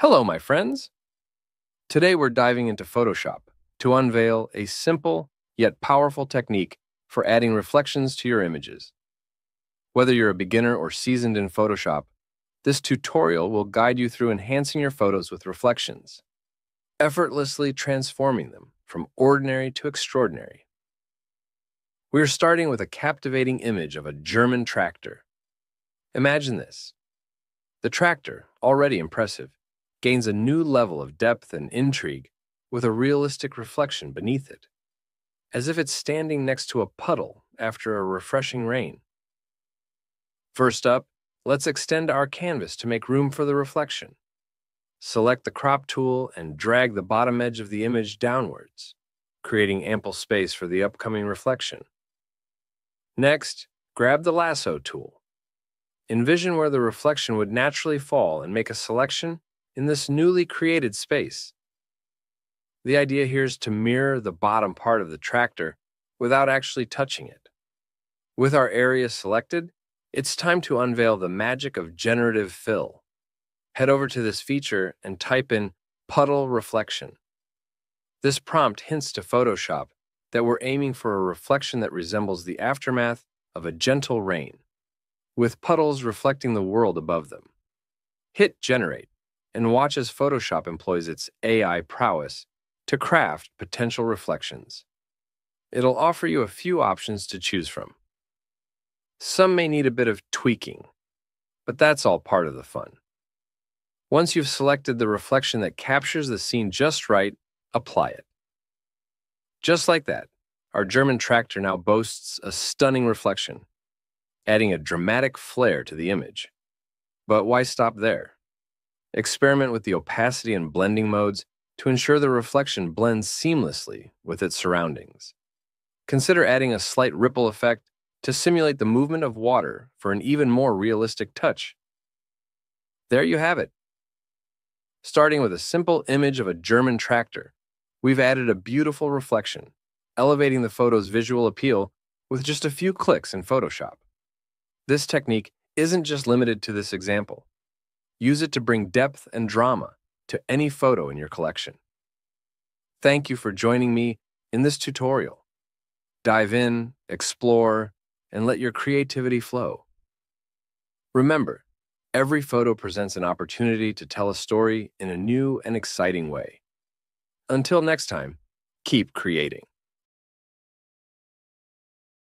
Hello, my friends! Today we're diving into Photoshop to unveil a simple yet powerful technique for adding reflections to your images. Whether you're a beginner or seasoned in Photoshop, this tutorial will guide you through enhancing your photos with reflections, effortlessly transforming them from ordinary to extraordinary. We're starting with a captivating image of a German tractor. Imagine this. The tractor, already impressive, gains a new level of depth and intrigue with a realistic reflection beneath it, as if it's standing next to a puddle after a refreshing rain. First up, let's extend our canvas to make room for the reflection. Select the crop tool and drag the bottom edge of the image downwards, creating ample space for the upcoming reflection. Next, grab the lasso tool. Envision where the reflection would naturally fall and make a selection in this newly created space. The idea here is to mirror the bottom part of the tractor without actually touching it. With our area selected, it's time to unveil the magic of Generative Fill. Head over to this feature and type in Puddle Reflection. This prompt hints to Photoshop that we're aiming for a reflection that resembles the aftermath of a gentle rain, with puddles reflecting the world above them. Hit Generate and watch as Photoshop employs its AI prowess to craft potential reflections. It'll offer you a few options to choose from. Some may need a bit of tweaking, but that's all part of the fun. Once you've selected the reflection that captures the scene just right, apply it. Just like that, our German tractor now boasts a stunning reflection, adding a dramatic flair to the image. But why stop there? Experiment with the opacity and blending modes to ensure the reflection blends seamlessly with its surroundings. Consider adding a slight ripple effect to simulate the movement of water for an even more realistic touch. There you have it. Starting with a simple image of a German tractor, we've added a beautiful reflection, elevating the photo's visual appeal with just a few clicks in Photoshop. This technique isn't just limited to this example. Use it to bring depth and drama to any photo in your collection. Thank you for joining me in this tutorial. Dive in, explore, and let your creativity flow. Remember, every photo presents an opportunity to tell a story in a new and exciting way. Until next time, keep creating.